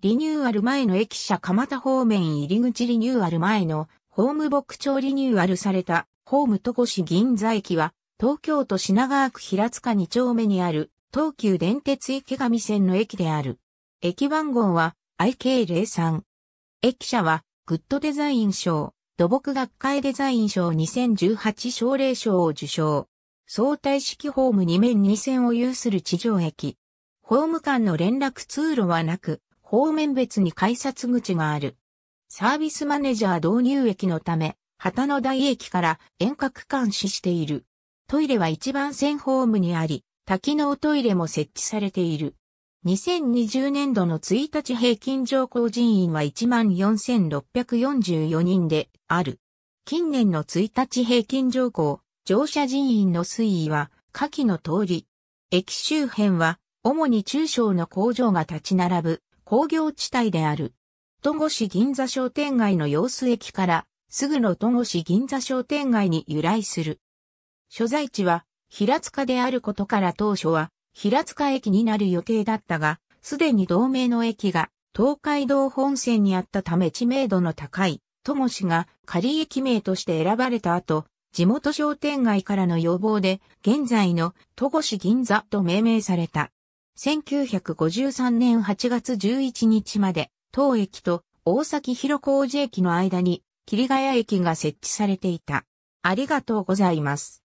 リニューアル前の駅舎蒲田方面入口リニューアル前のホーム牧場リニューアルされたホーム戸越銀座駅は東京都品川区平塚2丁目にある東急電鉄池上線の駅である。駅番号は IK03。駅舎はグッドデザイン賞、土木学会デザイン賞2018奨励賞を受賞。相対式ホーム2面2線を有する地上駅。ホーム間の連絡通路はなく、方面別に改札口がある。サービスマネジャー導入駅のため、旗の台駅から遠隔監視している。トイレは1番線ホームにあり、多機能トイレも設置されている。2020年度の1日平均乗降人員は 14,644 人である。近年の1日平均乗降、乗車人員の推移は下記の通り。駅周辺は主に中小の工場が立ち並ぶ工業地帯である。戸越銀座商店街の様子駅からすぐの戸越銀座商店街に由来する。所在地は平塚であることから当初は平塚駅になる予定だったが、すでに同名の駅が東海道本線にあったため知名度の高い戸越が仮駅名として選ばれた後、地元商店街からの要望で現在の戸越銀座と命名された。1953年8月11日まで当駅と大崎広小路駅の間に桐ヶ谷駅が設置されていた。ありがとうございます。